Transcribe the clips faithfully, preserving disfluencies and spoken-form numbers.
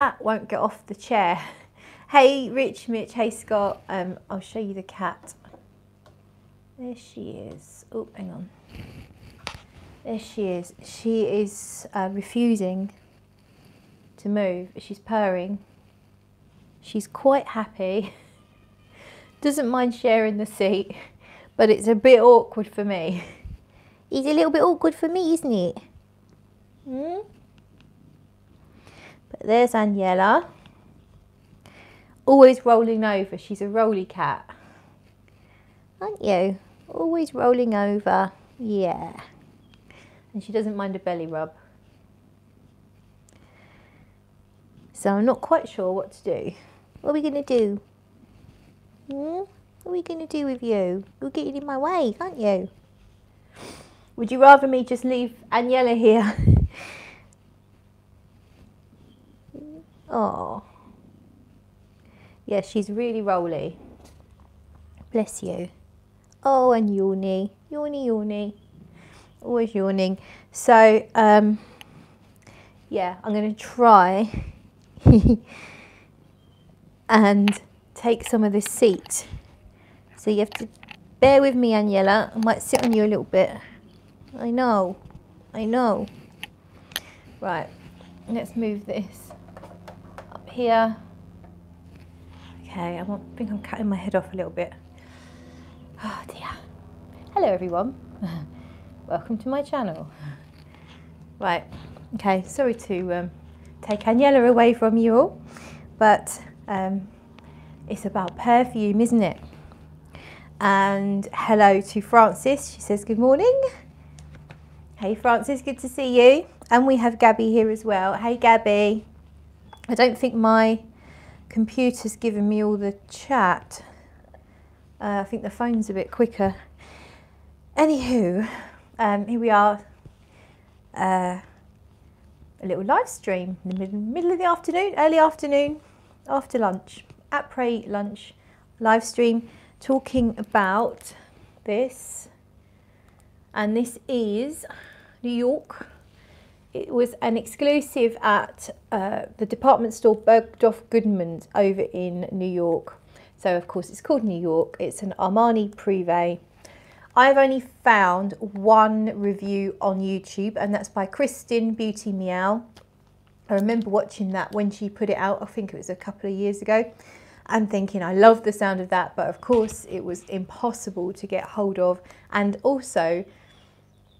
cat won't get off the chair. Hey Rich Mitch, hey Scott. Um, I'll show you the cat. There she is. Oh, hang on. There she is. She is uh, refusing to move. She's purring. She's quite happy. Doesn't mind sharing the seat, but it's a bit awkward for me. It's a little bit awkward for me, isn't it? Hmm? But there's Aniela. Always rolling over. She's a rolly cat. Aren't you? Always rolling over. Yeah. And she doesn't mind a belly rub. So I'm not quite sure what to do. What are we going to do? Hmm? What are we going to do with you? You're getting in my way, aren't you? Would you rather me just leave Aniela here? Oh. Yeah, she's really rolly. Bless you. Oh, and yawny. Yawny, yawny. Always yawning. So, um, yeah, I'm going to try and take some of this seat. So you have to bear with me, Aniela. I might sit on you a little bit. I know, I know. Right, let's move this up here. Okay, I think I'm cutting my head off a little bit. Oh dear. Hello everyone. Welcome to my channel. Right, okay, sorry to um, take Aniela away from you all, but um, it's about perfume, isn't it? And hello to Frances. She says, good morning. Hey Frances, good to see you. And we have Gabby here as well. Hey Gabby. I don't think my computer's given me all the chat. Uh, I think the phone's a bit quicker. Anywho, um, here we are. Uh, a little live stream in the middle of the afternoon, early afternoon, after lunch, après lunch live stream, talking about this. And this is New York. It was an exclusive at uh, the department store Bergdorf Goodman over in New York. So of course it's called New York. It's an Armani Privé. I've only found one review on YouTube, and that's by Kristin Beauty Meow. I remember watching that when she put it out. I think it was a couple of years ago, and thinking I love the sound of that, but of course it was impossible to get hold of, and also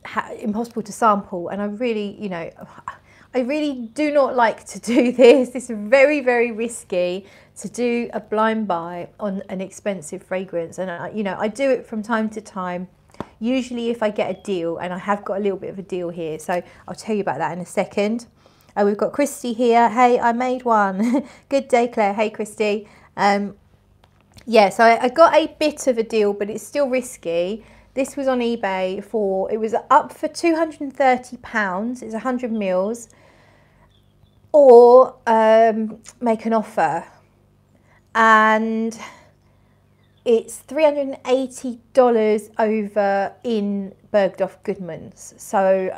ha impossible to sample. And I really, you know, I really do not like to do this. It's very, very risky to do a blind buy on an expensive fragrance. And I, you know, I do it from time to time, usually if I get a deal, and I have got a little bit of a deal here. So I'll tell you about that in a second. Uh, we've got Christy here. Hey, I made one. Good day, Claire. Hey, Christy. Um, yeah, so I, I got a bit of a deal, but it's still risky. This was on eBay for, it was up for two hundred and thirty pounds, it's one hundred mils, or um, make an offer. And it's three hundred and eighty dollars over in Bergdorf Goodman's. So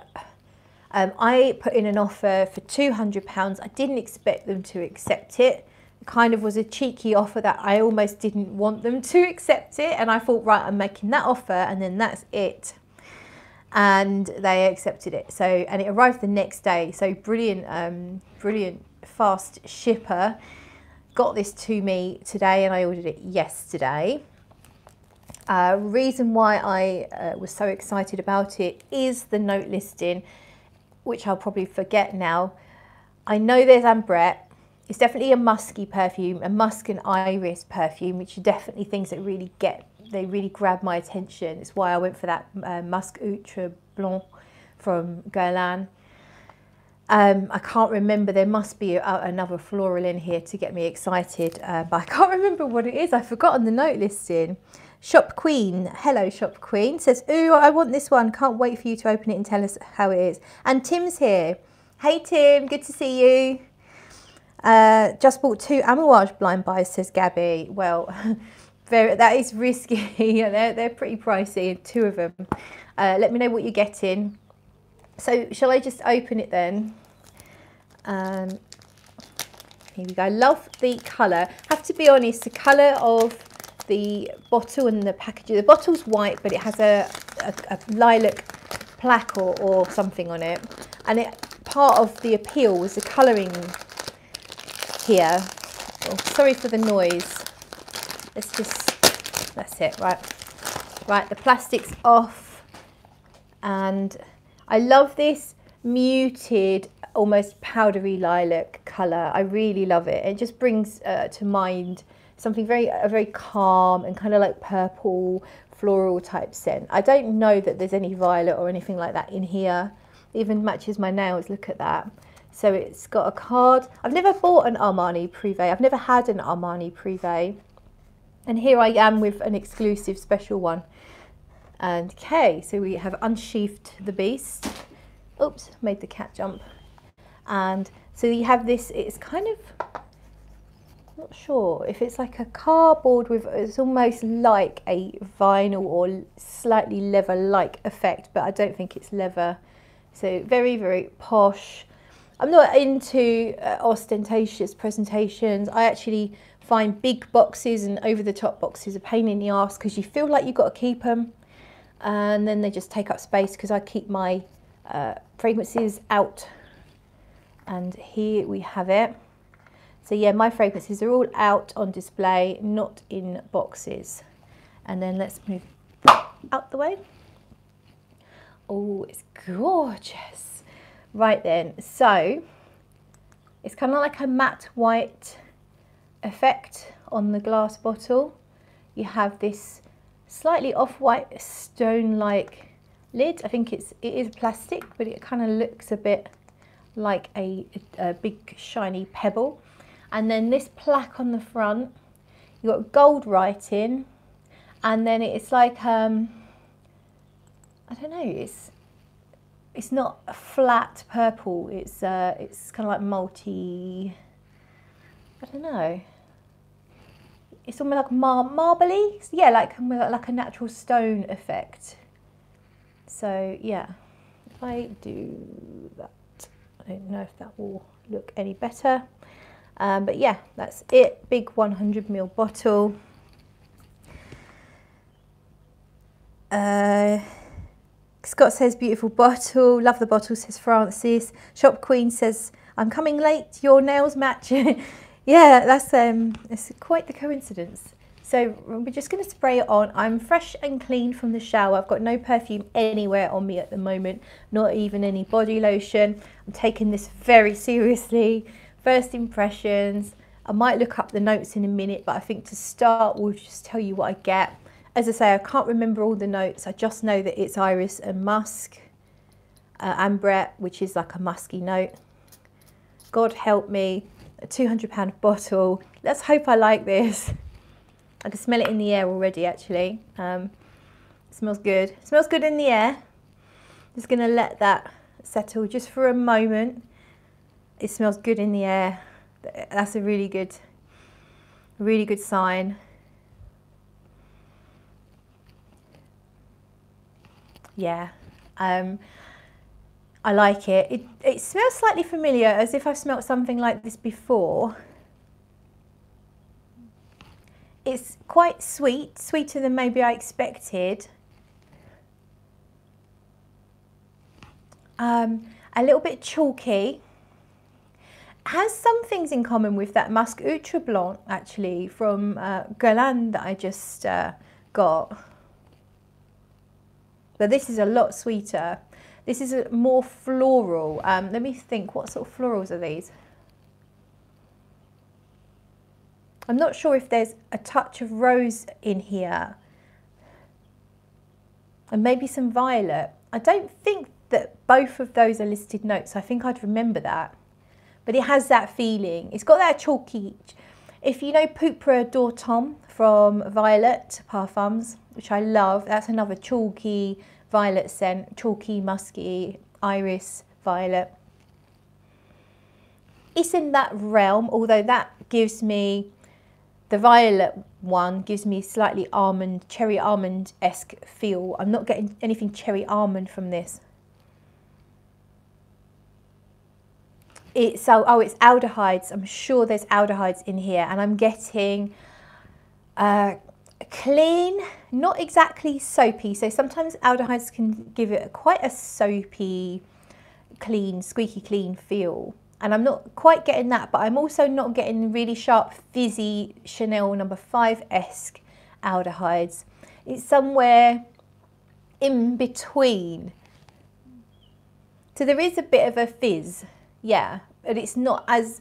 um, I put in an offer for two hundred pounds. I didn't expect them to accept it. Kind of was a cheeky offer that I almost didn't want them to accept it, and I thought, right, I'm making that offer and then that's it. And they accepted it. So, and it arrived the next day. So brilliant, um, brilliant fast shipper got this to me today, and I ordered it yesterday. Uh, reason why I uh, was so excited about it is the note listing, which I'll probably forget now. I know there's Ambrette. It's definitely a musky perfume, a musk and iris perfume, which are definitely things that really get, they really grab my attention. It's why I went for that uh, Musc Outre Blanc from Guerlain. Um, I can't remember, there must be a, another floral in here to get me excited, uh, but I can't remember what it is. I've forgotten the note listing. Shop Queen, hello Shop Queen, says, ooh, I want this one. Can't wait for you to open it and tell us how it is. And Tim's here. Hey Tim, good to see you. Uh, just bought two Amouage blind buys, says Gabby. Well, very, that is risky. they're, they're pretty pricey, two of them. Uh, let me know what you're getting. So shall I just open it then? Um, Here we go. Love the colour. Have to be honest, the colour of the bottle and the packaging. The bottle's white, but it has a, a, a lilac plaque or, or something on it. And it, part of the appeal was the colouring here. Oh, sorry for the noise. Let's just, that's it, right. Right, the plastic's off. And I love this muted, almost powdery lilac colour. I really love it. It just brings uh, to mind something very, a very calm and kind of like purple floral type scent. I don't know that there's any violet or anything like that in here. It even matches my nails, look at that. So it's got a card. I've never bought an Armani Privé. I've never had an Armani Privé. And here I am with an exclusive special one. And okay, so we have unsheathed the beast. Oops, made the cat jump. And so you have this, it's kind of, not sure if it's like a cardboard with, it's almost like a vinyl or slightly leather-like effect, but I don't think it's leather. So very, very posh. I'm not into uh, ostentatious presentations. I actually find big boxes and over-the-top boxes a pain in the arse because you feel like you've got to keep them, and then they just take up space because I keep my uh, fragrances out. And here we have it. So yeah, my fragrances are all out on display, not in boxes. And then let's move out the way. Oh, it's gorgeous. Right then, so it's kind of like a matte white effect on the glass bottle. You have this slightly off-white stone-like lid. I think it's, it is plastic, but it kind of looks a bit like a, a big shiny pebble. And then this plaque on the front, you've got gold writing, and then it's like, um, I don't know, it's, it's not a flat purple, it's, uh, it's kind of like multi, I don't know. It's almost like mar marbly, yeah, like, like a natural stone effect. So yeah, if I do that, I don't know if that will look any better. Um, but yeah, that's it, big one hundred mil bottle. Uh, Scott says, beautiful bottle, love the bottle, says Francis. Shop Queen says, I'm coming late, your nails match. Yeah, that's um, it's quite the coincidence. So we're just going to spray it on. I'm fresh and clean from the shower. I've got no perfume anywhere on me at the moment, not even any body lotion. I'm taking this very seriously. First impressions. I might look up the notes in a minute, but I think to start, we'll just tell you what I get. As I say, I can't remember all the notes. I just know that it's iris and musk, uh, ambrette, which is like a musky note. God help me, a two hundred pound bottle. Let's hope I like this. I can smell it in the air already, actually. Um, it smells good. It smells good in the air. Just gonna let that settle just for a moment. It smells good in the air. That's a really good, really good sign. Yeah, um, I like it. it. It smells slightly familiar, as if I've smelt something like this before. It's quite sweet, sweeter than maybe I expected. Um, a little bit chalky. Has some things in common with that Musc Outre Blanc, actually, from uh, Guerlain that I just uh, got. But this is a lot sweeter. This is a more floral. Um, let me think, what sort of florals are these? I'm not sure if there's a touch of rose in here. And maybe some violet. I don't think that both of those are listed notes. I think I'd remember that. But it has that feeling. It's got that chalky, if you know Poudre d'Or Tam from Violet Parfums, which I love, that's another chalky violet scent, chalky, musky, iris, violet. It's in that realm, although that gives me, the violet one gives me slightly almond, cherry almond-esque feel. I'm not getting anything cherry almond from this. It's, oh, oh, it's aldehydes. I'm sure there's aldehydes in here. And I'm getting uh, clean, not exactly soapy. So sometimes aldehydes can give it quite a soapy, clean, squeaky clean feel. And I'm not quite getting that, but I'm also not getting really sharp, fizzy Chanel number five-esque aldehydes. It's somewhere in between. So there is a bit of a fizz, yeah, but it's not as,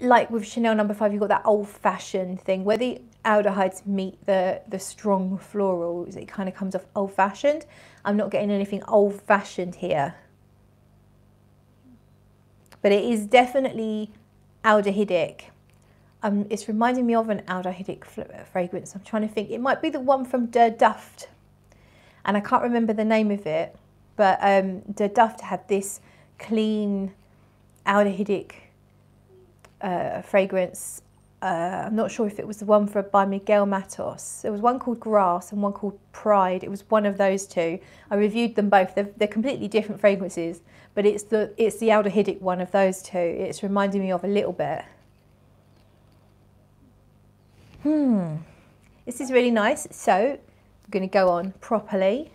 like with Chanel number five, you've got that old-fashioned thing where the aldehydes meet the, the strong florals, it kind of comes off old-fashioned. I'm not getting anything old-fashioned here. But it is definitely aldehydic. Um, it's reminding me of an aldehydic fragrance. I'm trying to think. It might be the one from Der Duft. And I can't remember the name of it. But um, Der Duft had this clean aldehydic uh, fragrance. Uh, I'm not sure if it was the one for, by Miguel Matos. There was one called Grass and one called Pride. It was one of those two. I reviewed them both. They're, they're completely different fragrances. But it's the, it's the aldehydic one of those two. It's reminding me of a little bit. Hmm. This is really nice. So I'm going to go on properly.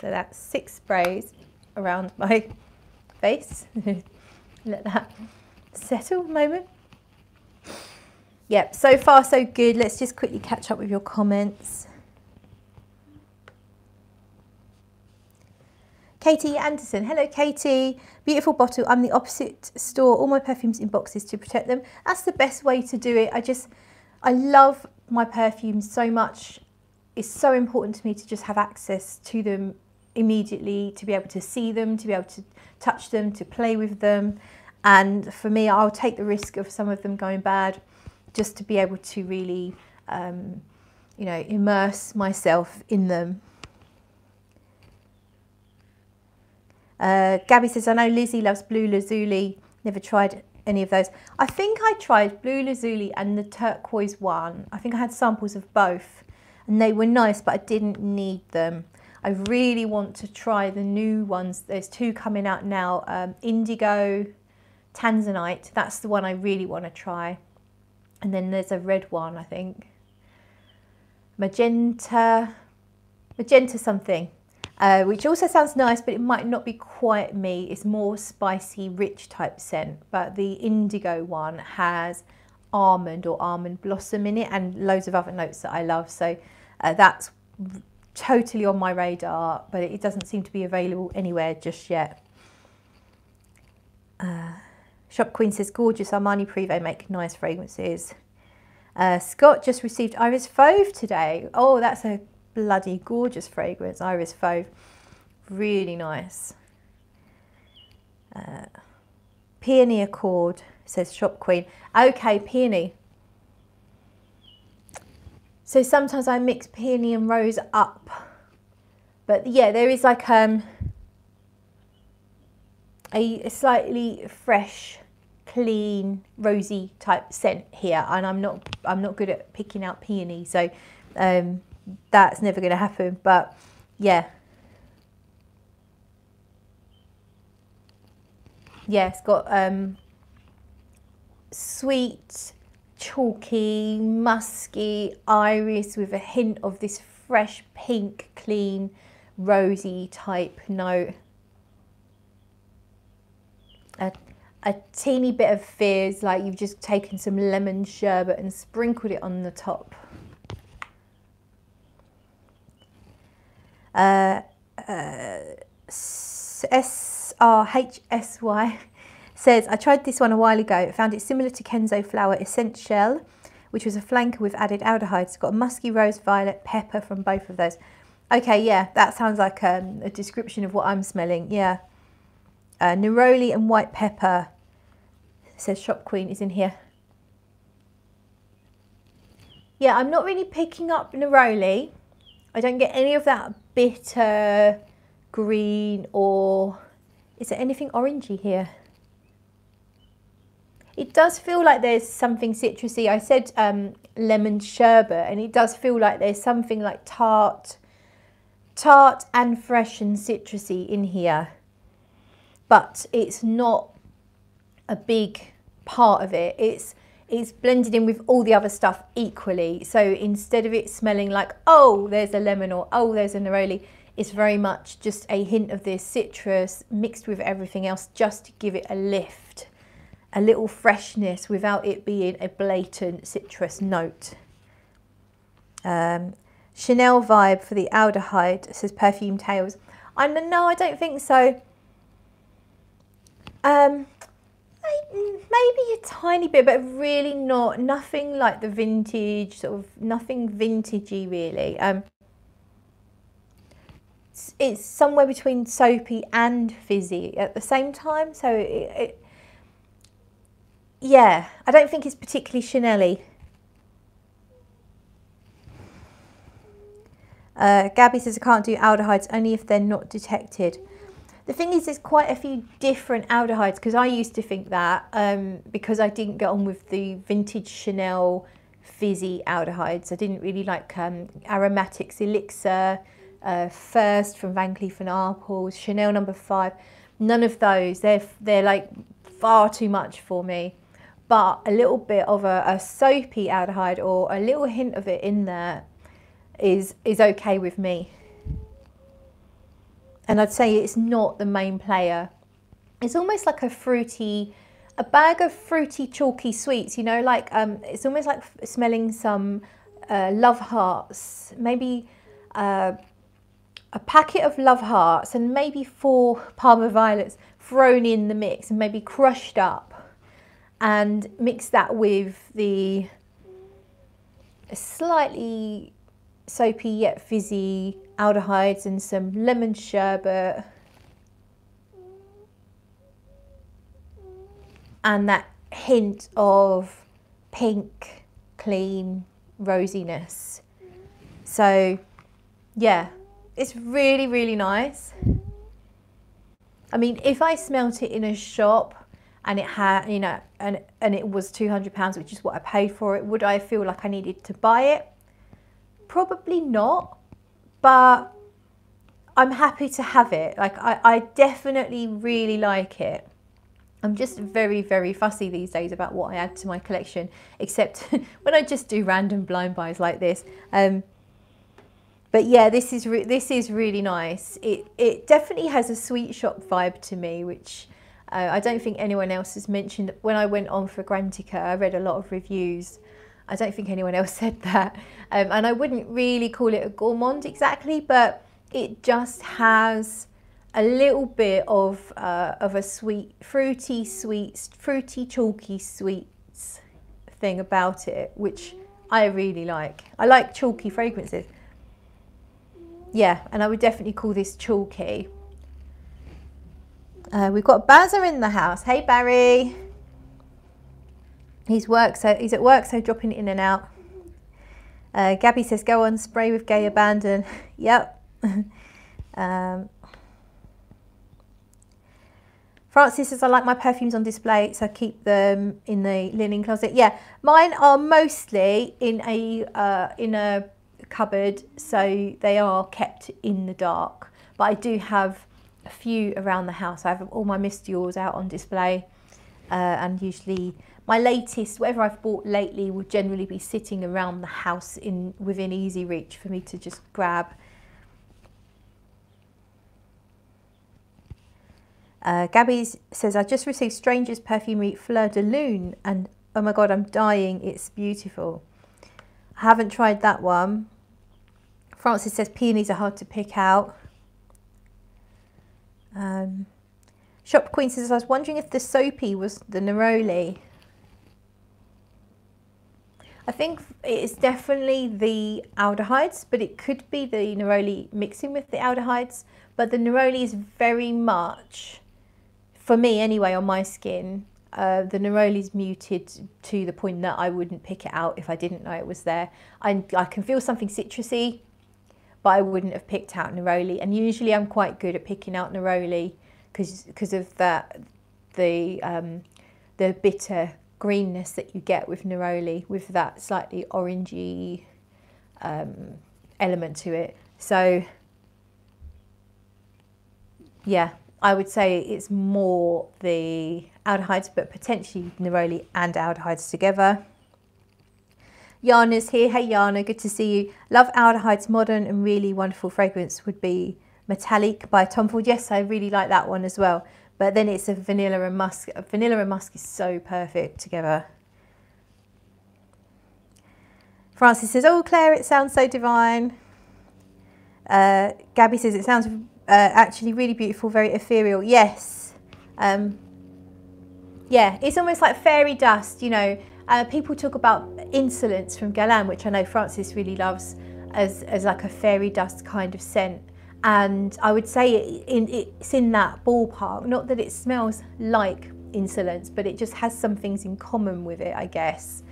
So that's six sprays around my face. Let that settle a moment. Yep, so far so good. Let's just quickly catch up with your comments. Katie Anderson, hello Katie, beautiful bottle, I'm the opposite, store all my perfumes in boxes to protect them. That's the best way to do it. I just, I love my perfumes so much. It's so important to me to just have access to them immediately, to be able to see them, to be able to touch them, to play with them. And for me, I'll take the risk of some of them going bad just to be able to really, um, you know, immerse myself in them. Uh, Gabby says, I know Lizzie loves Blue Lazuli, never tried any of those. I think I tried Blue Lazuli and the turquoise one. I think I had samples of both and they were nice, but I didn't need them. I really want to try the new ones. There's two coming out now, um, Indigo Tanzanite. That's the one I really want to try. And then there's a red one, I think. Magenta, Magenta something. Uh, which also sounds nice, but it might not be quite me. It's more spicy, rich type scent. But the indigo one has almond or almond blossom in it and loads of other notes that I love. So uh, that's totally on my radar, but it doesn't seem to be available anywhere just yet. Uh, Shop Queen says, gorgeous Armani Privé make nice fragrances. Uh, Scott just received Iris Fauve today. Oh, that's a bloody gorgeous fragrance, Iris Fauve, really nice. Uh, peony Accord, says Shop Queen. Okay, peony. So sometimes I mix peony and rose up, but yeah, there is like um, a slightly fresh, clean, rosy type scent here, and I'm not, I'm not good at picking out peony, so. Um, That's never going to happen, but yeah. Yeah, it's got um, sweet, chalky, musky iris with a hint of this fresh pink, clean, rosy type note. A, a teeny bit of fizz, like you've just taken some lemon sherbet and sprinkled it on the top. Uh, uh, S R H S Y says, I tried this one a while ago, found it similar to Kenzo Flower Essential, which was a flanker with added aldehydes. It's got a musky rose, violet, pepper from both of those. Okay, yeah, that sounds like um, a description of what I'm smelling, yeah. Uh, neroli and white pepper, says Shop Queen, is in here. Yeah, I'm not really picking up neroli. I don't get any of that bitter green, or is there anything orangey here? It does feel like there's something citrusy. I said um, lemon sherbet, and it does feel like there's something like tart tart and fresh and citrusy in here, but it's not a big part of it. It's it's blended in with all the other stuff equally. So instead of it smelling like, oh, there's a lemon or oh, there's a neroli, it's very much just a hint of this citrus mixed with everything else just to give it a lift, a little freshness without it being a blatant citrus note. Um, Chanel vibe for the aldehyde, says Perfume Tales. I no, I don't think so. Um, maybe a tiny bit, but really not, nothing like the vintage, sort of nothing vintagey really. Um, it's, it's somewhere between soapy and fizzy at the same time, so it, it, yeah, I don't think it's particularly Chanel-y. Uh, Gabby says, I can't do aldehydes only if they're not detected. The thing is, there's quite a few different aldehydes, because I used to think that um, because I didn't get on with the vintage Chanel fizzy aldehydes. I didn't really like um, Aromatics Elixir, uh, First from Van Cleef and Arpels, Chanel number five. None of those. They're, they're like far too much for me. But a little bit of a, a soapy aldehyde or a little hint of it in there is is okay with me. And I'd say it's not the main player. It's almost like a fruity, a bag of fruity chalky sweets, you know, like um, it's almost like smelling some uh, love hearts, maybe uh, a packet of love hearts and maybe four Parma violets thrown in the mix and maybe crushed up, and mix that with the slightly soapy yet fizzy aldehydes and some lemon sherbet, and that hint of pink, clean rosiness. So yeah, it's really, really nice. I mean, if I smelt it in a shop and it had, you know, and, and it was two hundred pounds, which is what I paid for it, would I feel like I needed to buy it? Probably not. But I'm happy to have it. Like I, I definitely really like it. I'm just very, very fussy these days about what I add to my collection, except when I just do random blind buys like this. Um, but yeah, this is re this is really nice. It it definitely has a sweet shop vibe to me, which uh, I don't think anyone else has mentioned. When I went on for Fragrantica, I read a lot of reviews. I don't think anyone else said that. Um, and I wouldn't really call it a gourmand exactly, but it just has a little bit of, uh, of a sweet, fruity sweets, fruity chalky sweets thing about it, which I really like. I like chalky fragrances. Yeah, and I would definitely call this chalky. Uh, we've got Bazza in the house. Hey, Barry. He's work, so he's at work, so dropping in and out. Uh, Gabby says, "Go on, spray with gay abandon." Yep. um, Francis says, "I like my perfumes on display, so I keep them in the linen closet." Yeah, mine are mostly in a uh, in a cupboard, so they are kept in the dark. But I do have a few around the house. I have all my Miss Dior's out on display, uh, and usually. My latest, whatever I've bought lately, will generally be sitting around the house in within easy reach for me to just grab. Uh, Gabby says, I just received Stranger's Perfumery Fleur de Lune and oh my God, I'm dying, it's beautiful. I haven't tried that one. Francis says, peonies are hard to pick out. Um, Shop Queen says, I was wondering if the soapy was the neroli. I think it's definitely the aldehydes, but it could be the neroli mixing with the aldehydes. But the neroli is very much, for me anyway, on my skin, uh, the neroli is muted to the point that I wouldn't pick it out if I didn't know it was there. I, I can feel something citrusy, but I wouldn't have picked out neroli. And usually I'm quite good at picking out neroli because of that, the, um, the bitter greenness that you get with neroli, with that slightly orangey um, element to it. So Yeah, I would say it's more the aldehydes, but potentially neroli and aldehydes together. Jana's here. Hey Jana, good to see you. Love aldehydes, modern and really wonderful fragrance would be Metallique by Tom Ford. Yes, I really like that one as well. But then it's a vanilla and musk. Vanilla and musk is so perfect together. Francis says, oh Claire, it sounds so divine. Uh, Gabby says, it sounds uh, actually really beautiful, very ethereal. Yes. Um, yeah, it's almost like fairy dust, you know. Uh, people talk about insolence from Guerlain, which I know Francis really loves, as, as like a fairy dust kind of scent. And I would say it, in, it's in that ballpark. Not that it smells like insolence, but it just has some things in common with it, I guess.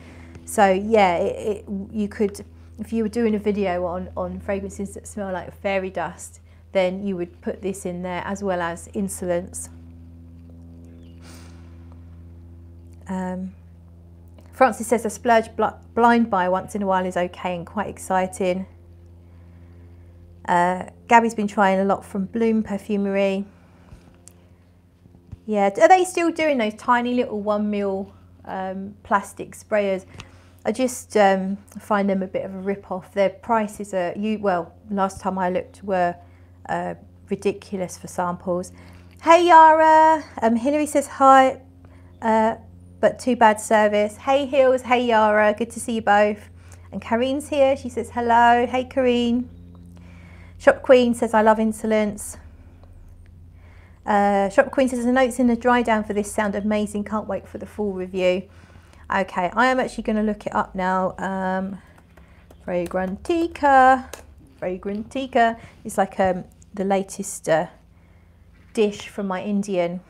So yeah, it, it, you could, if you were doing a video on, on fragrances that smell like fairy dust, then you would put this in there as well as insolence. Um, Francis says a splurge bl blind buy once in a while is okay and quite exciting. Uh, Gabby's been trying a lot from Bloom Perfumery. Yeah, are they still doing those tiny little one mil um, plastic sprayers? I just um, find them a bit of a rip-off. Their prices are, you well, last time I looked, were uh, ridiculous for samples. Hey Yara, um, Hilary says hi, uh, but too bad service. Hey Hills, hey Yara, good to see you both. And Kareen's here, she says hello. Hey Kareen. Shop Queen says, I love insolence. Uh, Shop Queen says, the notes in the dry down for this sound amazing. Can't wait for the full review. Okay, I am actually going to look it up now. Um, Fragrantica. Fragrantica is like um, the latest uh, dish from my Indian.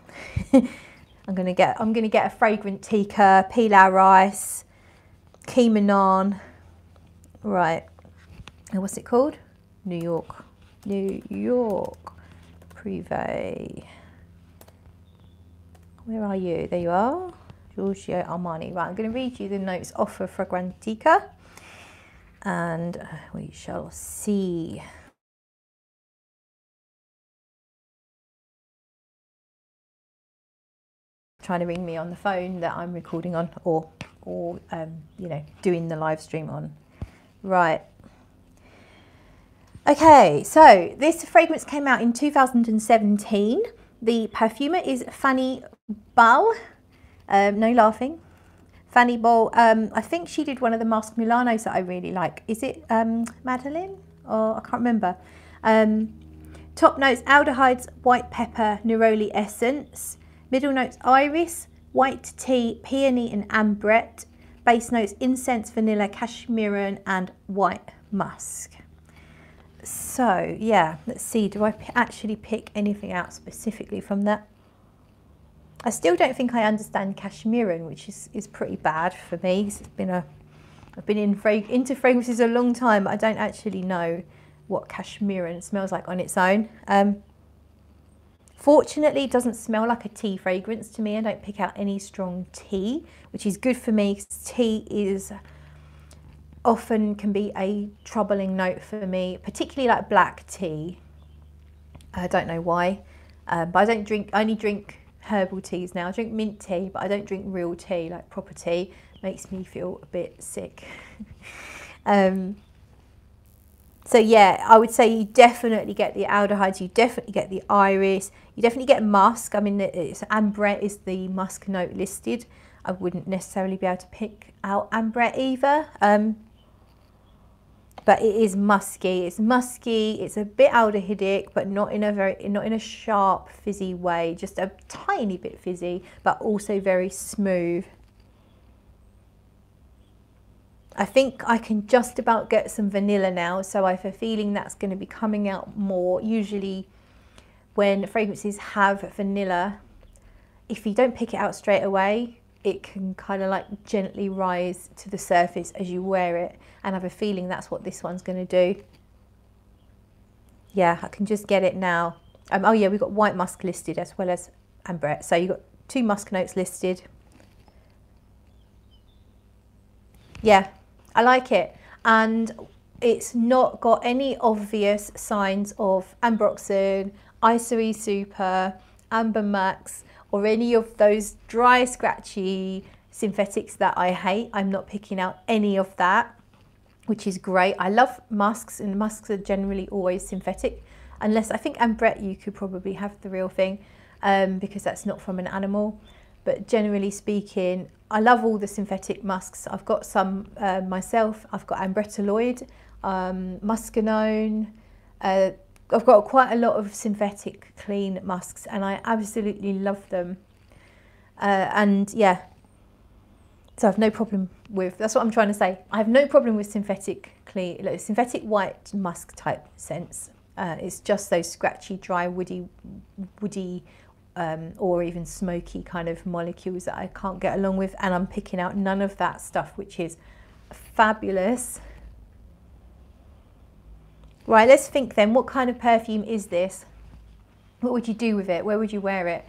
I'm going to get I'm going to get a Fragrantica, pilau rice, keema naan. Right. And what's it called? New York, New York Privé. Where are you? There you are. Giorgio Armani. Right, I'm going to read you the notes off of Fragrantica and we shall see. Trying to ring me on the phone that I'm recording on, or, or um, you know, doing the live stream on. Right. Okay, so this fragrance came out in two thousand seventeen. The perfumer is Fanny Ball. Um, no laughing. Fanny Ball. Um, I think she did one of the Masque Milanos that I really like. Is it um, Madeline? Or I can't remember. Um, top notes, aldehydes, white pepper, neroli essence. Middle notes, iris, white tea, peony and ambrette. Base notes, incense, vanilla, cashmere and white musk. So yeah, let's see, do I actually pick anything out specifically from that? I still don't think I understand cashmere, which is, is pretty bad for me. It's been a, I've been in frag into fragrances a long time, but I don't actually know what cashmere smells like on its own. Um, fortunately, it doesn't smell like a tea fragrance to me. I don't pick out any strong tea, which is good for me, because tea is... often can be a troubling note for me, particularly like black tea. I don't know why, um, but I don't drink, I only drink herbal teas now. I drink mint tea, but I don't drink real tea, like proper tea. Makes me feel a bit sick. um, so yeah, I would say you definitely get the aldehydes, you definitely get the iris, you definitely get musk. I mean, it's, ambrette is the musk note listed. I wouldn't necessarily be able to pick out ambrette either. Um, But it is musky. It's musky. It's a bit aldehydic, but not in a very, not in a sharp, fizzy way. Just a tiny bit fizzy, but also very smooth. I think I can just about get some vanilla now, so I have a feeling that's going to be coming out more. Usually, when fragrances have vanilla, if you don't pick it out straight away, it can kind of like gently rise to the surface as you wear it, and I have a feeling that's what this one's going to do. Yeah, I can just get it now. Um, oh yeah, we've got white musk listed as well as ambrette, so you've got two musk notes listed. Yeah, I like it, and it's not got any obvious signs of ambroxan, Isoe Super, Amber Max, or any of those dry, scratchy synthetics that I hate. I'm not picking out any of that, which is great. I love musks, and musks are generally always synthetic, unless I think Ambrette you could probably have the real thing, um, because that's not from an animal. But generally speaking, I love all the synthetic musks. I've got some uh, myself. I've got Ambrette Lloyd, um, Muscanone. Uh, I've got quite a lot of synthetic clean musks, and I absolutely love them. Uh, and yeah, so I have no problem with, that's what I'm trying to say. I have no problem with synthetic clean, like, synthetic white musk type scents. Uh, it's just those scratchy, dry, woody, woody, Um, or even smoky kind of molecules that I can't get along with, and I'm picking out none of that stuff, which is fabulous. Right, let's think then, what kind of perfume is this? What would you do with it? Where would you wear it?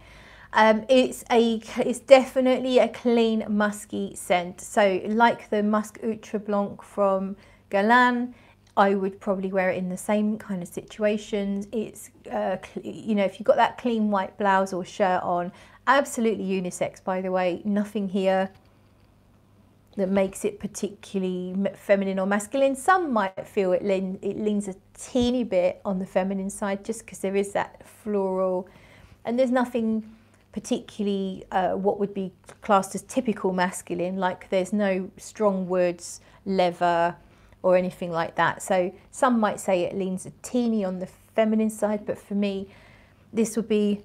Um, it's a, it's definitely a clean musky scent. So like the Musc Outre Blanc from Guerlain, I would probably wear it in the same kind of situations. It's, uh, you know, if you've got that clean white blouse or shirt on, absolutely unisex, by the way, nothing here that makes it particularly feminine or masculine. Some might feel it, lean, it leans a teeny bit on the feminine side just because there is that floral, and there's nothing particularly uh, what would be classed as typical masculine, like there's no strong words, leather, or anything like that. So some might say it leans a teeny on the feminine side, but for me, this would be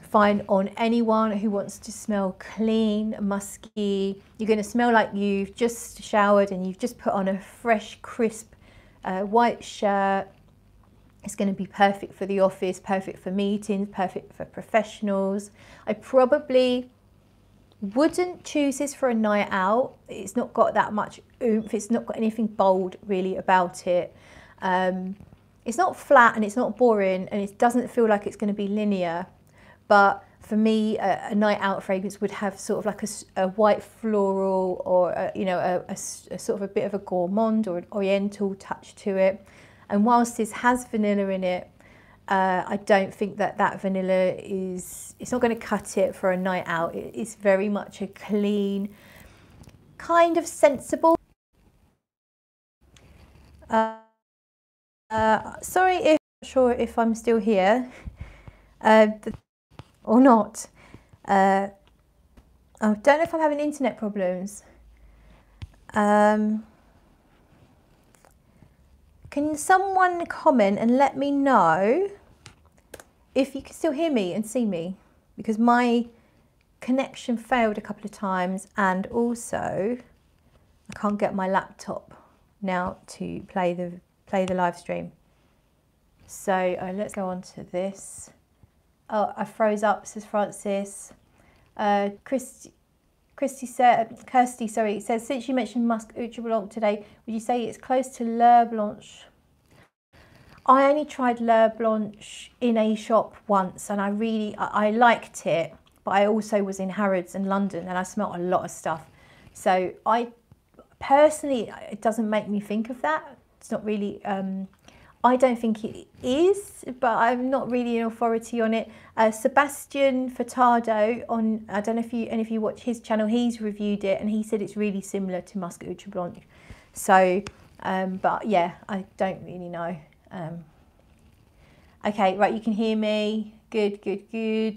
fine on anyone who wants to smell clean, musky. You're gonna smell like you've just showered and you've just put on a fresh, crisp uh, white shirt. It's gonna be perfect for the office, perfect for meetings, perfect for professionals. I probably wouldn't choose this for a night out. It's not got that much oomph, it's not got anything bold really about it. Um, it's not flat and it's not boring, and it doesn't feel like it's going to be linear, but for me a, a night out fragrance would have sort of like a, a white floral, or a, you know, a, a, a sort of a bit of a gourmand or an oriental touch to it. And whilst this has vanilla in it, Uh, I don't think that that vanilla is, it's not going to cut it for a night out. It, it's very much a clean, kind of sensible. Uh, uh, sorry if I'm not sure if I'm still here uh, or not. Uh, I don't know if I'm having internet problems. Um, Can someone comment and let me know if you can still hear me and see me? Because my connection failed a couple of times, and also I can't get my laptop now to play the play the live stream. So uh, let's go on to this. Oh, I froze up, says Francis. Uh, Christy, Christy said, Kirsty, sorry, says, since you mentioned Musc Outre Blanc today, would you say it's close to L'Heure Blanche? I only tried L'Heure Blanche in a shop once, and I really, I, I liked it, but I also was in Harrods in London, and I smelled a lot of stuff. So I personally, it doesn't make me think of that. It's not really, um, I don't think it is, but I'm not really an authority on it. Uh, Sebastian Furtado on, I don't know if you, and if you watch his channel, he's reviewed it and he said it's really similar to Musc Outre Blanc. So, um, but yeah, I don't really know. Um, okay, right, you can hear me. Good, good, good.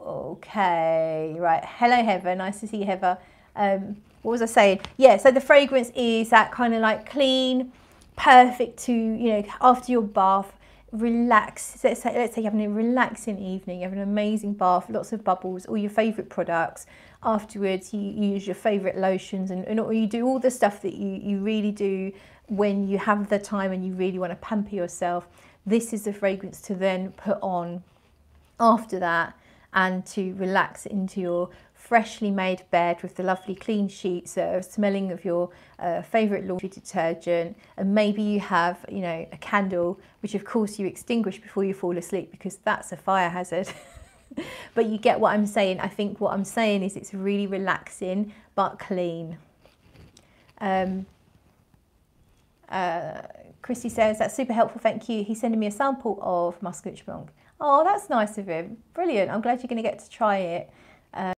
Okay, right. Hello, Heather. Nice to see you, Heather. Um, what was I saying? Yeah, so the fragrance is that kind of like clean, perfect to, you know, after your bath, relax. Let's say, let's say you're having a relaxing evening, you have an amazing bath, lots of bubbles, all your favourite products. Afterwards, you, you use your favourite lotions, and, and or you do all the stuff that you, you really do when you have the time and you really want to pamper yourself. This is the fragrance to then put on after that and to relax into your freshly made bed with the lovely clean sheets that are smelling of your uh, favourite laundry detergent, and maybe you have, you know, a candle, which of course you extinguish before you fall asleep because that's a fire hazard. But you get what I'm saying. I think what I'm saying is it's really relaxing but clean. Um, uh, Christy says that's super helpful, thank you. He's sending me a sample of Musc Outre Blanc. Oh, that's nice of him. Brilliant. I'm glad you're going to get to try it. Um,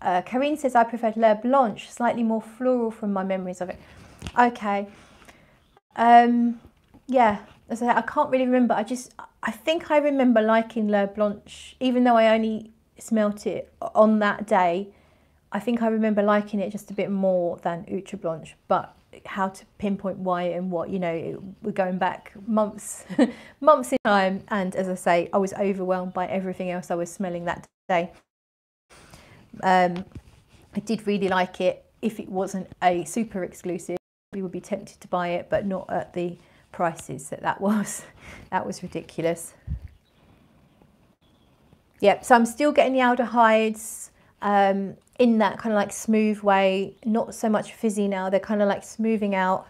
uh, Karine says, I preferred Le Blanche, slightly more floral from my memories of it. Okay. Um, yeah, as I said, I can't really remember. I just, I think I remember liking Le Blanche, even though I only smelt it on that day. I think I remember liking it just a bit more than Outre Blanche, but how to pinpoint why and what, you know, it, we're going back months, months in time. And as I say, I was overwhelmed by everything else I was smelling that day. Um, I did really like it. If it wasn't a super exclusive, we would be tempted to buy it, but not at the prices that that was. That was ridiculous. Yep, so I'm still getting the aldehydes um, in that kind of like smooth way, not so much fizzy now. They're kind of like smoothing out.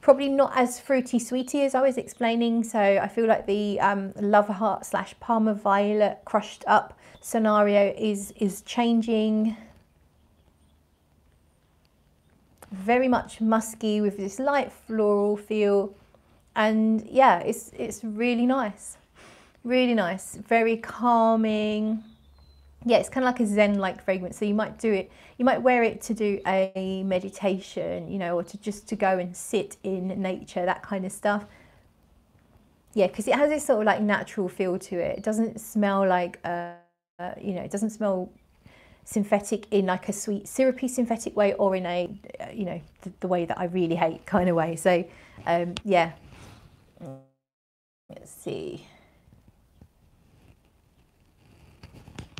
Probably not as fruity sweety as I was explaining. So I feel like the um, Love Heart slash Parma Violet crushed up scenario is, is changing. Very much musky with this light floral feel. And yeah, it's, it's really nice. Really nice, very calming. Yeah, it's kind of like a zen-like fragrance. So you might do it, you might wear it to do a meditation, you know, or to just to go and sit in nature, that kind of stuff. Yeah, because it has this sort of like natural feel to it. It doesn't smell like, uh, uh, you know, it doesn't smell synthetic in like a sweet, syrupy synthetic way, or in a, uh, you know, the, the way that I really hate kind of way. So, um, yeah. Let's see.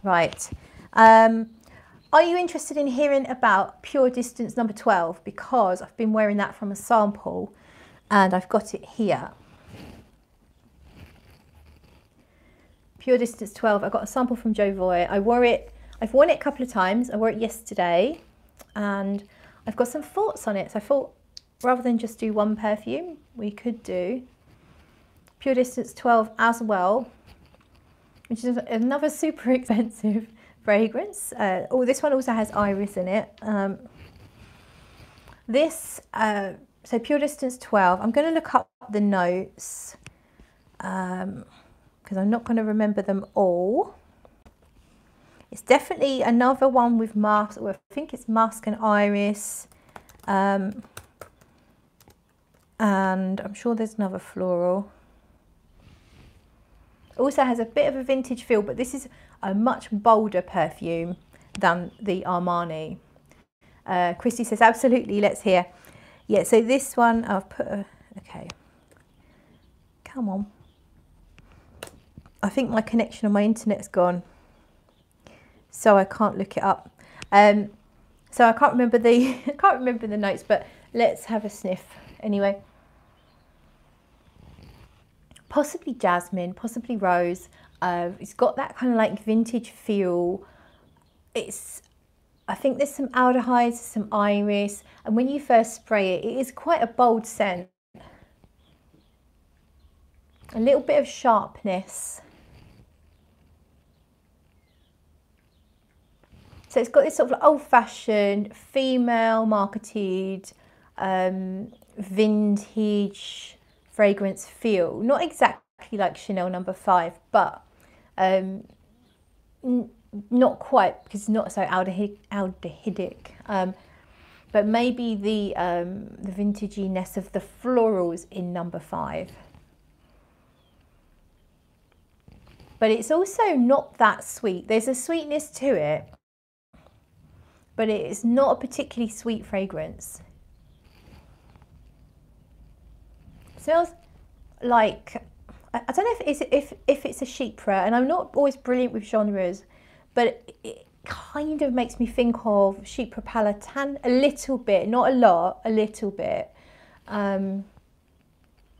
Right, um, are you interested in hearing about Pure Distance number twelve? Because I've been wearing that from a sample and I've got it here. Pure Distance twelve, I got a sample from Jovoy. I wore it, I've worn it a couple of times. I wore it yesterday and I've got some thoughts on it. So I thought rather than just do one perfume, we could do Pure Distance twelve as well, which is another super expensive fragrance. Uh, oh, this one also has iris in it. Um, this, uh, so Pure Distance twelve, I'm gonna look up the notes because um, I'm not gonna remember them all. It's definitely another one with musk, or I think it's musk and iris. Um, and I'm sure there's another floral. Also has a bit of a vintage feel, but this is a much bolder perfume than the Armani. Uh, Christy says, absolutely, let's hear. Yeah, so this one I've put, a, okay, come on. I think my connection on my internet's gone, so I can't look it up. Um, so I can't remember the, I can't remember the notes, but let's have a sniff anyway. Possibly jasmine, possibly rose. Uh, it's got that kind of like vintage feel. It's, I think there's some aldehydes, some iris, and when you first spray it, it is quite a bold scent. A little bit of sharpness. So it's got this sort of old-fashioned, female-marketed, um, vintage fragrance feel, not exactly like Chanel number five, but um, not quite, because it's not so aldehy aldehydic, um, but maybe the, um, the vintaginess of the florals in number five. But it's also not that sweet. There's a sweetness to it, but it's not a particularly sweet fragrance. Smells like, I don't know if it's, if, if it's a Chypre, and I'm not always brilliant with genres, but it kind of makes me think of Chypre Palatin a little bit, not a lot, a little bit. Um,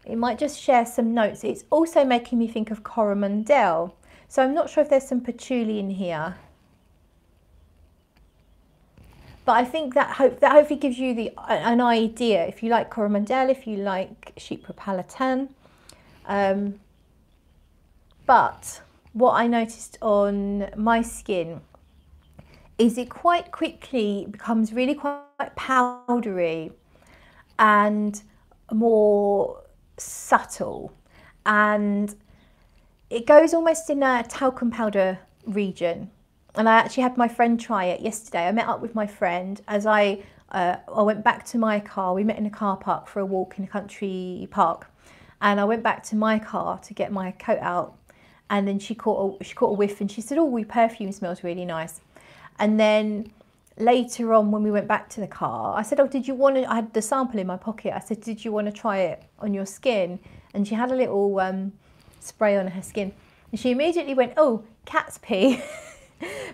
it might just share some notes. It's also making me think of Coromandel, so I'm not sure if there's some patchouli in here. But I think that, hope, that hopefully gives you the, an idea if you like Coromandel, if you like Chypre Palatin. Um, but what I noticed on my skin is it quite quickly becomes really quite powdery and more subtle. and it goes almost in a talcum powder region. And I actually had my friend try it yesterday. I met up with my friend as I uh, I went back to my car. We met in a car park for a walk in a country park, and I went back to my car to get my coat out, and then she caught a, she caught a whiff and she said, "Oh, your perfume smells really nice." And then later on, when we went back to the car, I said, "Oh, did you want to?" I had the sample in my pocket. I said, "Did you want to try it on your skin?" And she had a little um, spray on her skin, and she immediately went, "Oh, cat's pee."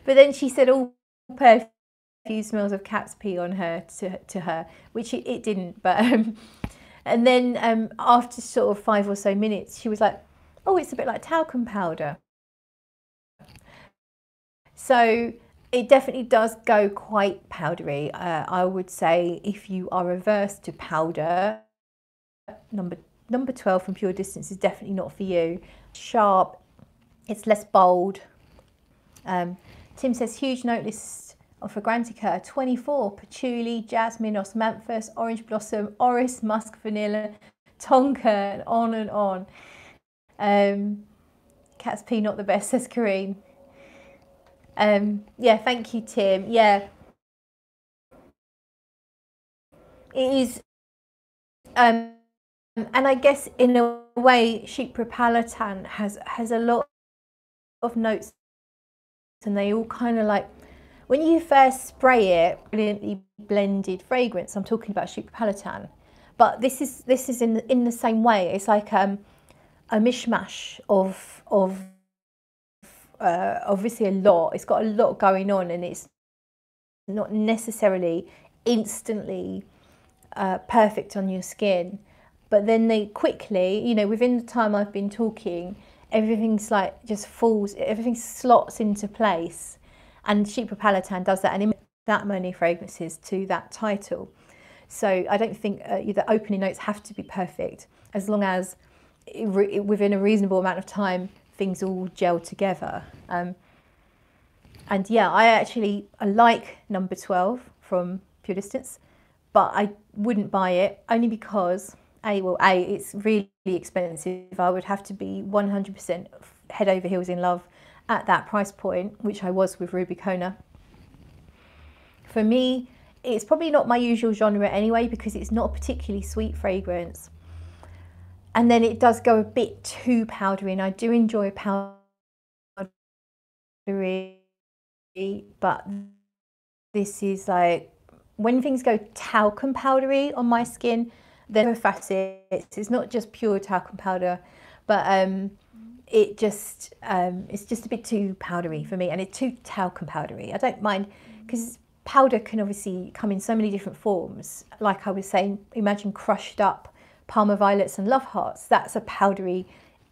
But then she said all perfume smells of cat's pee on her to, to her, which it, it didn't. But um, and then um, after sort of five or so minutes, she was like, "Oh, it's a bit like talcum powder." So it definitely does go quite powdery. Uh, I would say if you are averse to powder, number number twelve from Pure Distance is definitely not for you. Sharp, it's less bold. Um, Tim says, huge note list of Fragrantica, twenty-four, patchouli, jasmine, osmanthus, orange blossom, orris, musk, vanilla, tonka, and on and on. Um, cat's pee not the best, says Karine. Um, yeah, thank you, Tim. Yeah. It is, um, and I guess in a way, Chypre Palatin has, has a lot of notes, and they all kind of like, when you first spray it, brilliantly blended fragrance. I'm talking about Chypre Palatin, but this is this is in the, in the same way. It's like um, a mishmash of of uh, obviously a lot. It's got a lot going on, and it's not necessarily instantly uh, perfect on your skin. But then they quickly, you know, within the time I've been talking, everything's like just falls, everything slots into place, and Chypre Palatin does that, and it that many fragrances to that title. So I don't think uh, the opening notes have to be perfect, as long as it re within a reasonable amount of time things all gel together. Um, and yeah, I actually I like number twelve from Pure Distance, but I wouldn't buy it only because. A, well, A, it's really expensive. I would have to be one hundred percent head over heels in love at that price point, which I was with Rubicona. For me, it's probably not my usual genre anyway, because it's not a particularly sweet fragrance. And then it does go a bit too powdery, and I do enjoy powdery, but this is like, when things go talcum powdery on my skin, there are facets. It's not just pure talcum powder, but um, it just um, it's just a bit too powdery for me, and it's too talcum powdery. I don't mind, because powder can obviously come in so many different forms. Like I was saying, imagine crushed up Parma violets and love hearts. That's a powdery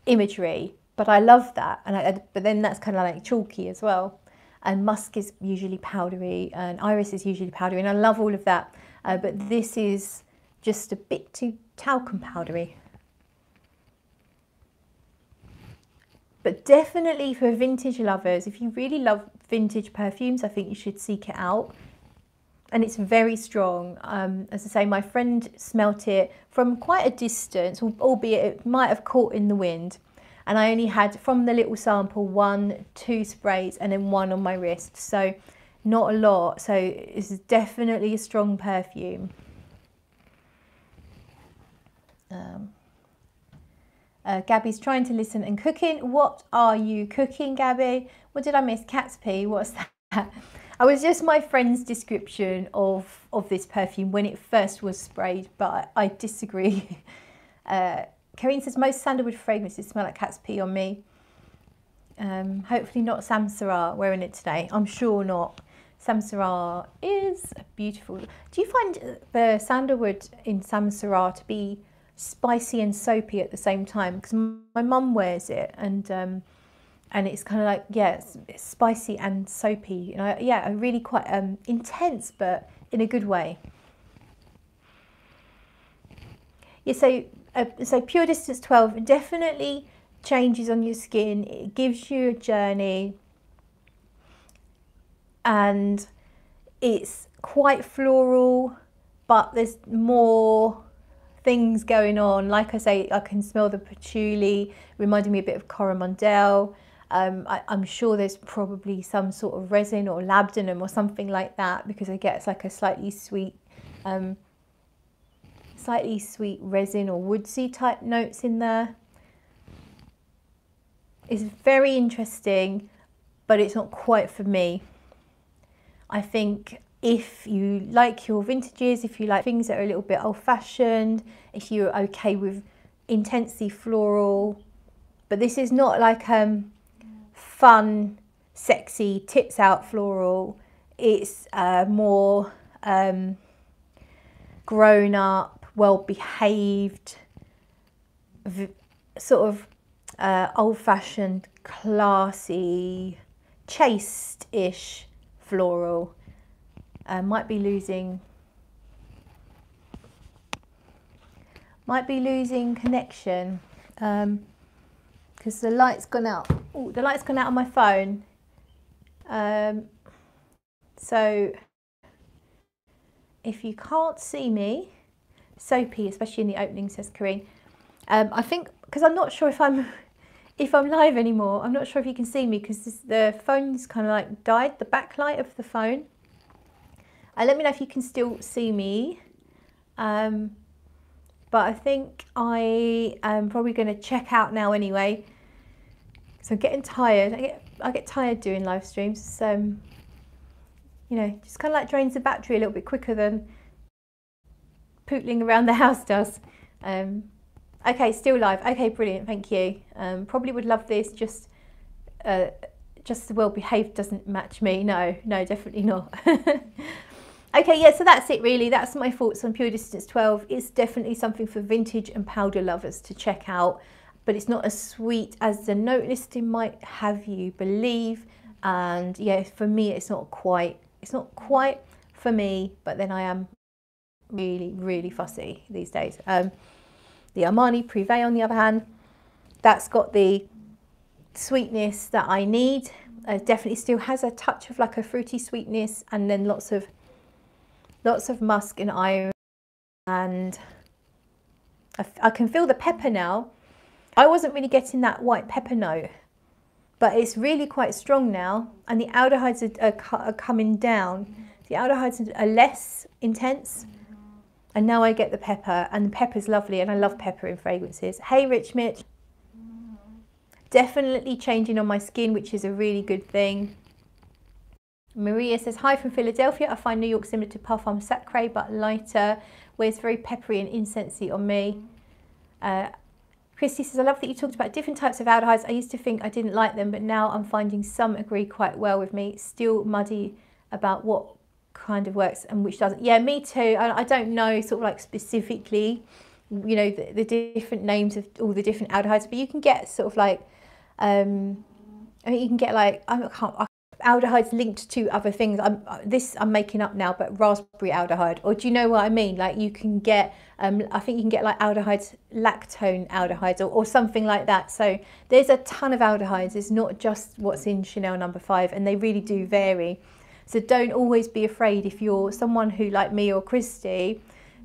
imagery, but I love that. And I, but then that's kind of like chalky as well. And musk is usually powdery, and iris is usually powdery, and I love all of that. Uh, but this is just a bit too talcum powdery. But definitely for vintage lovers, if you really love vintage perfumes, I think you should seek it out. And it's very strong. Um, as I say, my friend smelt it from quite a distance, albeit it might have caught in the wind. And I only had, from the little sample, one, two sprays, and then one on my wrist. So not a lot. So this is definitely a strong perfume. Um, uh, Gabby's trying to listen and cooking. What are you cooking, Gabby? What did I miss? Cat's pee, what's that? I was just my friend's description of, of this perfume when it first was sprayed, but I, I disagree. Uh, Karine says, most sandalwood fragrances smell like cat's pee on me. Um, hopefully not Samsara wearing it today. I'm sure not. Samsara is beautiful. Do you find the sandalwood in Samsara to be spicy and soapy at the same time? Because my mum wears it, and um, and it's kind of like, yeah, it's, it's spicy and soapy, and I, yeah, a really quite um, intense, but in a good way. Yeah, so uh, so Pure Distance twelve definitely changes on your skin. It gives you a journey, and it's quite floral, but there's more things going on. Like I say, I can smell the patchouli, reminding me a bit of Coromandel. Um, I, I'm sure there's probably some sort of resin or labdanum or something like that, because I get it's like a slightly sweet, um, slightly sweet resin or woodsy type notes in there. It's very interesting, but it's not quite for me. I think if you like your vintages, if you like things that are a little bit old-fashioned, if you're okay with intensely floral, but this is not like um, fun, sexy, tits out floral. It's uh, more um, grown up, well-behaved, sort of uh, old-fashioned, classy, chaste-ish floral. Uh, might be losing, might be losing connection, um, because the light's gone out. Oh, the light's gone out on my phone. Um, so if you can't see me, soapy, especially in the opening, says Corinne. Um, I think because I'm not sure if I'm if I'm live anymore. I'm not sure if you can see me because the phone's kind of like died. The backlight of the phone. Uh, let me know if you can still see me, um, but I think I am probably going to check out now anyway. So I'm getting tired. I get I get tired doing live streams. So um, you know, just kind of like drains the battery a little bit quicker than pootling around the house does. Um, okay, still live. Okay, brilliant. Thank you. Um, probably would love this. Just uh, just the well behaved doesn't match me. No, no, definitely not. Okay, yeah, so that's it really. That's my thoughts on Pure Distance twelve. It's definitely something for vintage and powder lovers to check out, but it's not as sweet as the note listing might have you believe. And yeah, for me, it's not quite, it's not quite for me, but then I am really, really fussy these days. Um, the Armani Privé, on the other hand, that's got the sweetness that I need. Uh, definitely still has a touch of like a fruity sweetness, and then lots of Lots of musk and iron, and I, I can feel the pepper now. I wasn't really getting that white pepper note, but it's really quite strong now, and the aldehydes are, are, are coming down. The aldehydes are less intense, and now I get the pepper, and the pepper's lovely, and I love pepper in fragrances. Hey, Rich Mitch. Definitely changing on my skin, which is a really good thing. Maria says, hi from Philadelphia. I find New York similar to Parfum Sacré, but lighter, where it's very peppery and incensey on me. Uh, Christy says, I love that you talked about different types of aldehydes. I used to think I didn't like them, but now I'm finding some agree quite well with me. Still muddy about what kind of works and which doesn't. Yeah, me too. I, I don't know sort of like specifically, you know, the, the different names of all the different aldehydes, but you can get sort of like, um, I mean, you can get like, I can't, I aldehydes linked to other things. I'm, this I'm making up now, but raspberry aldehyde, or do you know what I mean? Like you can get, um, I think you can get like aldehydes, lactone aldehydes, or, or something like that. So there's a ton of aldehydes. It's not just what's in Chanel number five, and they really do vary. So don't always be afraid if you're someone who, like me or Christy,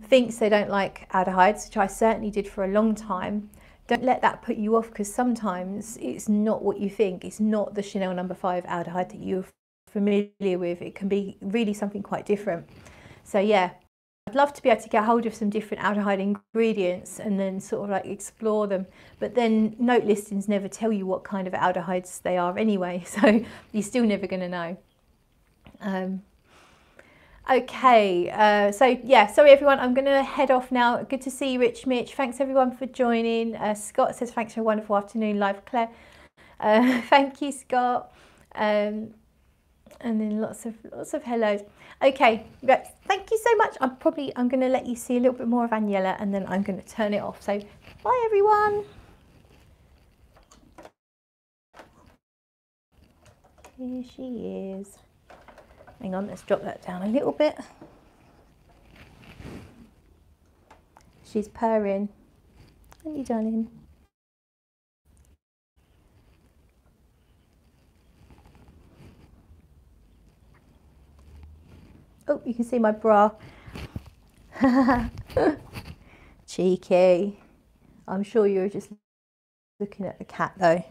thinks they don't like aldehydes, which I certainly did for a long time. Don't let that put you off, because sometimes it's not what you think. It's not the Chanel number five aldehyde that you're familiar with. It can be really something quite different. So yeah, I'd love to be able to get hold of some different aldehyde ingredients and then sort of like explore them. But then note listings never tell you what kind of aldehydes they are anyway, so you're still never going to know. Um, Okay, uh, so yeah, sorry everyone, I'm going to head off now. Good to see you, Rich Mitch. Thanks everyone for joining. Uh, Scott says, thanks for a wonderful afternoon live, Claire. Uh, thank you, Scott. Um, and then lots of lots of hellos. Okay, thank you so much. I'm probably, I'm going to let you see a little bit more of Aniela, and then I'm going to turn it off. So bye everyone. Here she is. Hang on, let's drop that down a little bit. She's purring. Aren't you, darling? Oh, you can see my bra. cheeky. I'm sure you're just looking at the cat though.